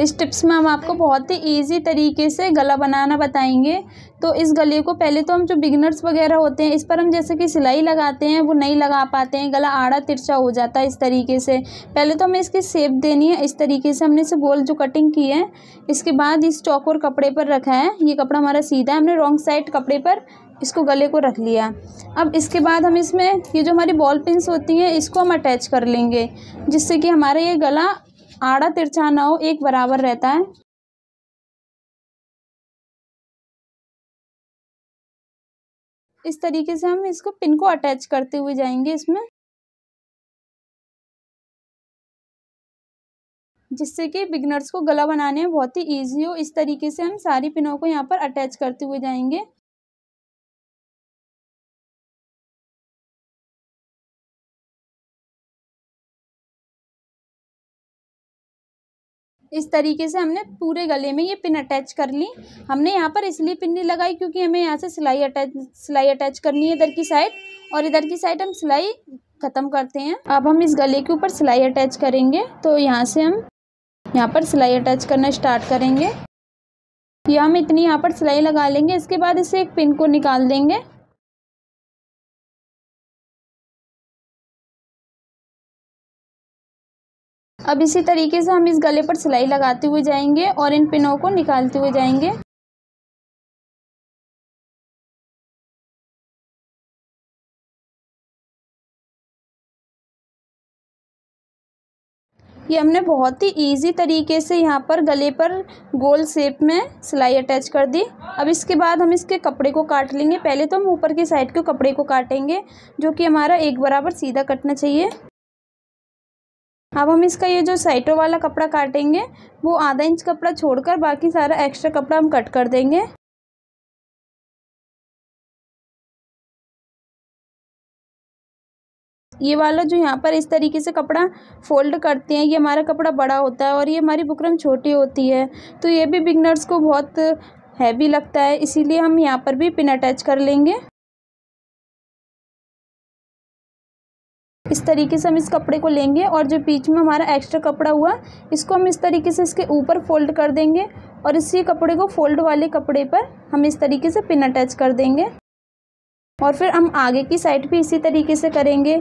इस टिप्स में हम आपको बहुत ही इजी तरीके से गला बनाना बताएंगे। तो इस गले को पहले तो हम जो बिगिनर्स वगैरह होते हैं इस पर हम जैसे कि सिलाई लगाते हैं वो नहीं लगा पाते हैं, गला आड़ा तिरछा हो जाता है। इस तरीके से पहले तो हमें इसकी शेप देनी है। इस तरीके से हमने इसे गोल जो कटिंग की है, इसके बाद इस चौकोर कपड़े पर रखा है। ये कपड़ा हमारा सीधा है, हमने रॉन्ग साइड कपड़े पर इसको गले को रख लिया। अब इसके बाद हम इसमें ये जो हमारी बॉल पिन्स होती हैं इसको हम अटैच कर लेंगे, जिससे कि हमारा ये गला आड़ा तिरछा ना हो, एक बराबर रहता है। इस तरीके से हम इसको पिन को अटैच करते हुए जाएंगे इसमें, जिससे कि बिगिनर्स को गला बनाने में बहुत ही ईजी हो। इस तरीके से हम सारी पिनों को यहाँ पर अटैच करते हुए जाएंगे। इस तरीके से हमने पूरे गले में ये पिन अटैच कर ली। हमने यहाँ पर इसलिए पिन नहीं लगाई क्योंकि हमें यहाँ से सिलाई अटैच करनी है इधर की साइड, और इधर की साइड हम सिलाई ख़त्म करते हैं। अब हम इस गले के ऊपर सिलाई अटैच करेंगे, तो यहाँ से हम यहाँ पर सिलाई अटैच करना स्टार्ट करेंगे। या हम इतनी यहाँ पर सिलाई लगा लेंगे। इसके बाद इसे एक पिन को निकाल देंगे। अब इसी तरीके से हम इस गले पर सिलाई लगाते हुए जाएंगे और इन पिनों को निकालते हुए जाएंगे। ये हमने बहुत ही इजी तरीके से यहाँ पर गले पर गोल शेप में सिलाई अटैच कर दी। अब इसके बाद हम इसके कपड़े को काट लेंगे। पहले तो हम ऊपर की साइड के कपड़े को काटेंगे, जो कि हमारा एक बराबर सीधा कटना चाहिए। अब हम इसका ये जो साइडों वाला कपड़ा काटेंगे वो आधा इंच कपड़ा छोड़कर बाकी सारा एक्स्ट्रा कपड़ा हम कट कर देंगे। ये वाला जो यहाँ पर इस तरीके से कपड़ा फोल्ड करते हैं, ये हमारा कपड़ा बड़ा होता है और ये हमारी बुकरम छोटी होती है, तो ये भी बिगिनर्स को बहुत हैवी लगता है, इसीलिए हम यहाँ पर भी पिन अटैच कर लेंगे। इस तरीके से हम इस कपड़े को लेंगे और जो बीच में हमारा एक्स्ट्रा कपड़ा हुआ इसको हम इस तरीके से इसके ऊपर फोल्ड कर देंगे और इसी कपड़े को फोल्ड वाले कपड़े पर हम इस तरीके से पिन अटैच कर देंगे। और फिर हम आगे की साइड भी इसी तरीके से करेंगे।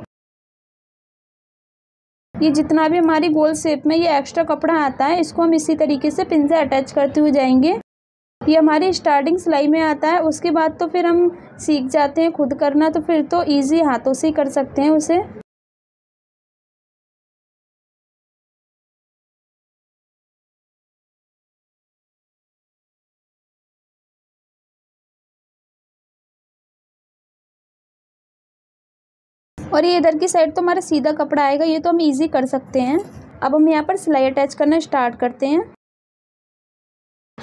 ये जितना भी हमारी गोल शेप में ये एक्स्ट्रा कपड़ा आता है इसको हम इसी तरीके से पिन से अटैच करते हुए जाएंगे। ये हमारी स्टार्टिंग सिलाई में आता है, उसके बाद तो फिर हम सीख जाते हैं खुद करना, तो फिर तो ईजी हाथों से ही कर सकते हैं उसे। और ये इधर की साइड तो हमारा सीधा कपड़ा आएगा, ये तो हम इजी कर सकते हैं। अब हम यहाँ पर सिलाई अटैच करना स्टार्ट करते हैं।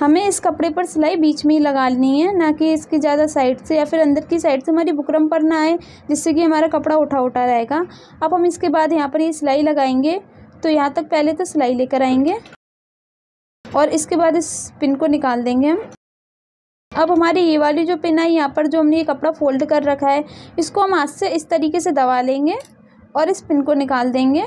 हमें इस कपड़े पर सिलाई बीच में ही लगानी है, ना कि इसकी ज़्यादा साइड से या फिर अंदर की साइड से हमारी बुकरम पर ना आए, जिससे कि हमारा कपड़ा उठा उठा रहेगा। अब हम इसके बाद यहाँ पर ये सिलाई लगाएंगे, तो यहाँ तक पहले तो सिलाई लेकर आएंगे और इसके बाद इस पिन को निकाल देंगे हम। अब हमारी ये वाली जो पिन है यहाँ पर जो हमने ये कपड़ा फोल्ड कर रखा है इसको हम हाथ से इस तरीके से दबा लेंगे और इस पिन को निकाल देंगे।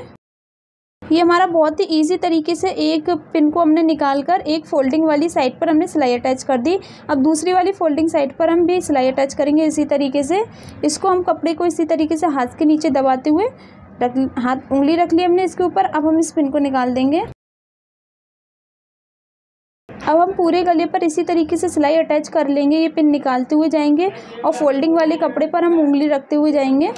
ये हमारा बहुत ही इजी तरीके से एक पिन को हमने निकाल कर एक फोल्डिंग वाली साइड पर हमने सिलाई अटैच कर दी। अब दूसरी वाली फोल्डिंग साइड पर हम भी सिलाई अटैच करेंगे इसी तरीके से। इसको हम कपड़े को इसी तरीके से हाथ के नीचे दबाते हुए उंगली रख ली हमने इसके ऊपर। अब हम इस पिन को निकाल देंगे। अब हम पूरे गले पर इसी तरीके से सिलाई अटैच कर लेंगे। ये पिन निकालते हुए जाएंगे और फोल्डिंग वाले कपड़े पर हम उंगली रखते हुए जाएंगे।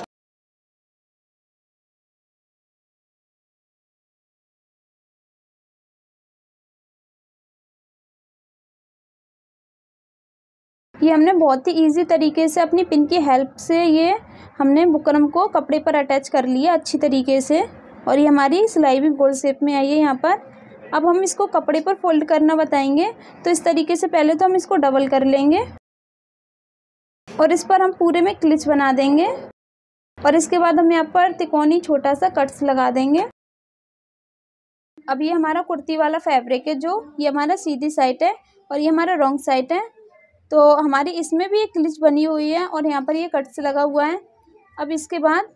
ये हमने बहुत ही इजी तरीके से अपनी पिन की हेल्प से ये हमने बुकरम को कपड़े पर अटैच कर लिया अच्छी तरीके से, और ये हमारी सिलाई भी गोल शेप में आई है यहाँ पर। अब हम इसको कपड़े पर फोल्ड करना बताएंगे, तो इस तरीके से पहले तो हम इसको डबल कर लेंगे और इस पर हम पूरे में क्लिच बना देंगे और इसके बाद हम यहाँ पर तिकोनी छोटा सा कट्स लगा देंगे। अब ये हमारा कुर्ती वाला फैब्रिक है, जो ये हमारा सीधी साइड है और ये हमारा रॉन्ग साइड है, तो हमारी इसमें भी एक क्लिच बनी हुई है और यहाँ पर ये कट्स लगा हुआ है। अब इसके बाद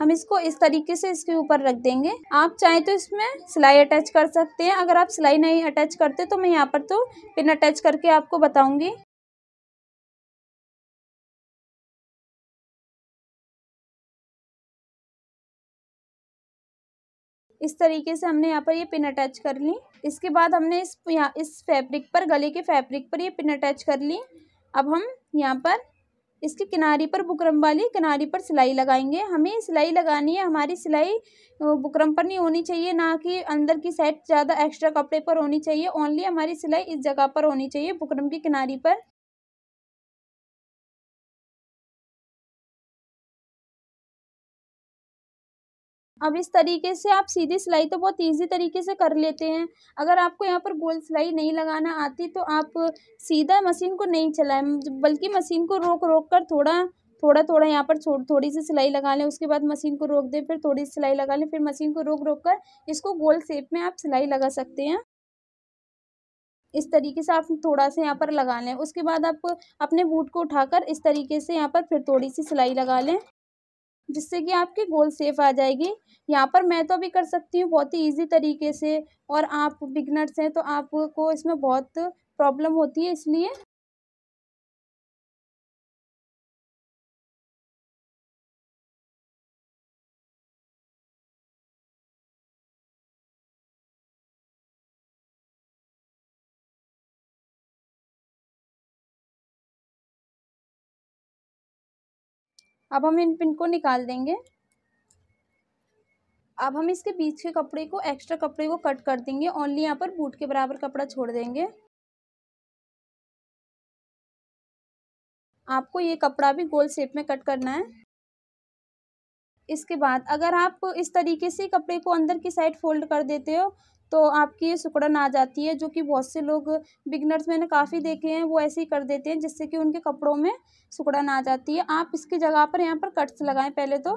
हम इसको इस तरीके से इसके ऊपर रख देंगे। आप चाहे तो इसमें सिलाई अटैच कर सकते हैं। अगर आप सिलाई नहीं अटैच करते तो मैं यहाँ पर तो पिन अटैच करके आपको बताऊंगी। इस तरीके से हमने यहाँ पर ये पिन अटैच कर ली। इसके बाद हमने इस फैब्रिक पर, गले के फैब्रिक पर ये पिन अटैच कर ली। अब हम यहाँ पर इसके किनारे पर, बुकरम वाली किनारे पर सिलाई लगाएंगे। हमें सिलाई लगानी है, हमारी सिलाई बुकरम पर नहीं होनी चाहिए, ना कि अंदर की साइड ज़्यादा एक्स्ट्रा कपड़े पर होनी चाहिए। ओनली हमारी सिलाई इस जगह पर होनी चाहिए, बुकरम के किनारे पर। अब इस तरीके से आप सीधी सिलाई तो बहुत ईजी तरीके से कर लेते हैं। अगर आपको यहाँ पर गोल सिलाई नहीं लगाना आती तो आप सीधा मशीन को नहीं चलाएं, बल्कि मशीन को रोक कर थोड़ा यहाँ पर थोड़ी सी सिलाई लगा लें। उसके बाद मशीन को रोक दें, फिर थोड़ी सी सिलाई लगा लें, फिर मशीन को रोक कर इसको गोल शेप में आप सिलाई लगा सकते हैं। इस तरीके से आप थोड़ा सा यहाँ पर लगा लें। उसके बाद आप अपने बूट को उठाकर इस तरीके से यहाँ पर फिर थोड़ी सी सिलाई लगा लें, जिससे कि आपकी गोल शेप आ जाएगी। यहाँ पर मैं तो भी कर सकती हूँ बहुत ही ईजी तरीके से, और आप बिगनर्स हैं तो आपको इसमें बहुत प्रॉब्लम होती है, इसलिए अब हम इन पिन को निकाल देंगे। अब हम इसके बीच के कपड़े को, एक्स्ट्रा कपड़े को कट कर देंगे। ओनली यहाँ पर बूट के बराबर कपड़ा छोड़ देंगे। आपको ये कपड़ा भी गोल शेप में कट करना है। इसके बाद अगर आप इस तरीके से कपड़े को अंदर की साइड फोल्ड कर देते हो तो आपकी ये सिकुड़न आ जाती है, जो कि बहुत से लोग बिगनर्स मैंने काफ़ी देखे हैं वो ऐसे ही कर देते हैं, जिससे कि उनके कपड़ों में सिकुड़न आ जाती है। आप इसकी जगह पर यहाँ पर कट्स लगाएं पहले तो।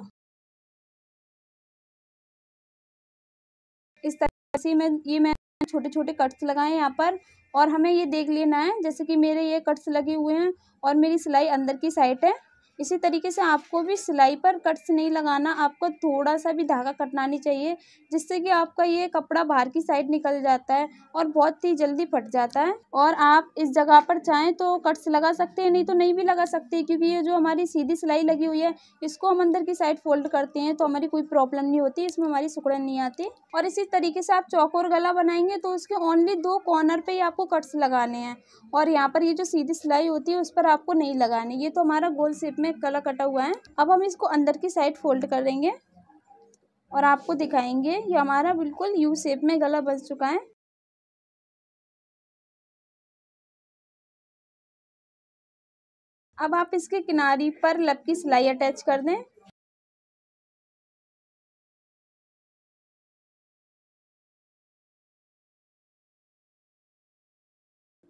इस तरह से मैंने छोटे छोटे कट्स लगाए यहाँ पर, और हमें ये देख लेना है जैसे कि मेरे ये कट्स लगे हुए हैं और मेरी सिलाई अंदर की साइड है। इसी तरीके से आपको भी सिलाई पर कट्स नहीं लगाना, आपको थोड़ा सा भी धागा कटना नहीं चाहिए, जिससे कि आपका ये कपड़ा बाहर की साइड निकल जाता है और बहुत ही जल्दी फट जाता है। और आप इस जगह पर चाहें तो कट्स लगा सकते हैं, नहीं तो नहीं भी लगा सकते, क्योंकि ये जो हमारी सीधी सिलाई लगी हुई है इसको हम अंदर की साइड फोल्ड करते हैं तो हमारी कोई प्रॉब्लम नहीं होती, इसमें हमारी सिकुड़न नहीं आती। और इसी तरीके से आप चौकोर गला बनाएंगे तो उसके ओनली दो कॉर्नर पर ही आपको कट्स लगाने हैं, और यहाँ पर ये जो सीधी सिलाई होती है उस पर आपको नहीं लगानी। ये तो हमारा गोल शेप में गला कटा हुआ है। अब हम इसको अंदर की साइड फोल्ड करेंगे और आपको दिखाएंगे। ये हमारा बिल्कुल यू शेप में गला बन चुका है। अब आप इसके किनारे पर लब की सिलाई अटैच कर दें।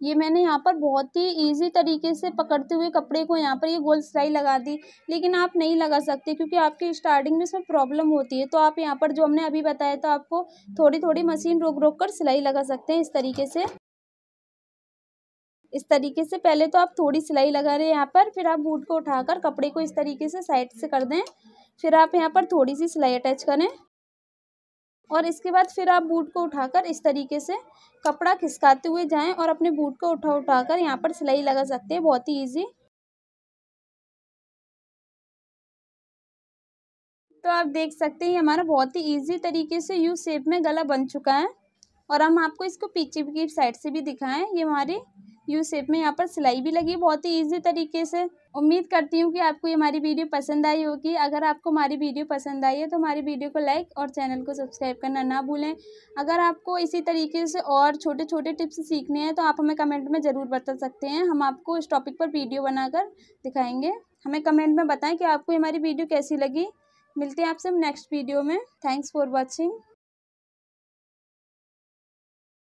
ये मैंने यहाँ पर बहुत ही इजी तरीके से पकड़ते हुए कपड़े को यहाँ पर ये गोल सिलाई लगा दी, लेकिन आप नहीं लगा सकते क्योंकि आपके स्टार्टिंग में इसमें प्रॉब्लम होती है। तो आप यहाँ पर जो हमने अभी बताया था, आपको थोड़ी थोड़ी मशीन रोक कर सिलाई लगा सकते हैं इस तरीके से। इस तरीके से पहले तो आप थोड़ी सिलाई लगा रहे हैं यहाँ पर, फिर आप बूट को उठाकर कपड़े को इस तरीके से साइड से कर दें, फिर आप यहाँ पर थोड़ी सी सिलाई अटैच करें, और इसके बाद फिर आप बूट को उठाकर इस तरीके से कपड़ा खिसकाते हुए जाएं और अपने बूट को उठाकर यहाँ पर सिलाई लगा सकते हैं। बहुत ही इजी। तो आप देख सकते हैं हमारा बहुत ही इजी तरीके से यू शेप में गला बन चुका है, और हम आपको इसको पीछे की साइड से भी दिखाएं। ये हमारी यू शेप में यहाँ पर सिलाई भी लगी, बहुत ही इजी तरीके से। उम्मीद करती हूँ कि आपको ये हमारी वीडियो पसंद आई होगी। अगर आपको हमारी वीडियो पसंद आई है तो हमारी वीडियो को लाइक और चैनल को सब्सक्राइब करना ना भूलें। अगर आपको इसी तरीके से और छोटे छोटे टिप्स सीखने हैं तो आप हमें कमेंट में ज़रूर बता सकते हैं, हम आपको इस टॉपिक पर वीडियो बनाकर दिखाएंगे। हमें कमेंट में बताएं कि आपको हमारी वीडियो कैसी लगी। मिलते हैं आपसे नेक्स्ट वीडियो में। Thanks for watching.